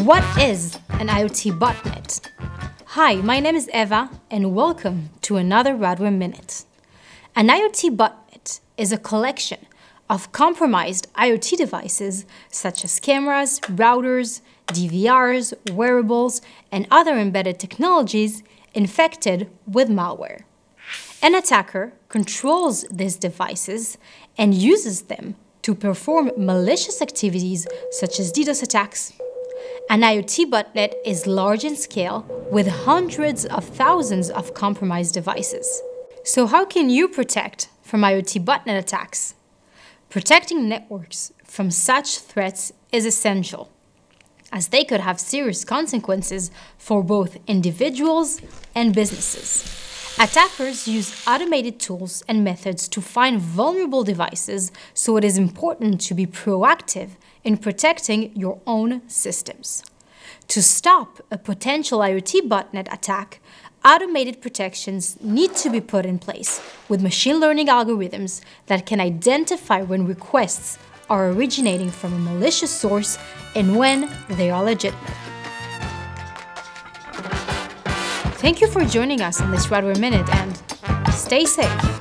What is an IoT botnet? Hi, my name is Eva and welcome to another Radware Minute. An IoT botnet is a collection of compromised IoT devices such as cameras, routers, DVRs, wearables, and other embedded technologies infected with malware. An attacker controls these devices and uses them to perform malicious activities such as DDoS attacks. An IoT botnet is large in scale with hundreds of thousands of compromised devices. So how can you protect from IoT botnet attacks? Protecting networks from such threats is essential, as they could have serious consequences for both individuals and businesses. Attackers use automated tools and methods to find vulnerable devices, so it is important to be proactive in protecting your own systems. To stop a potential IoT botnet attack, automated protections need to be put in place with machine learning algorithms that can identify when requests are originating from a malicious source and when they are legitimate. Thank you for joining us on this Radware Minute and stay safe.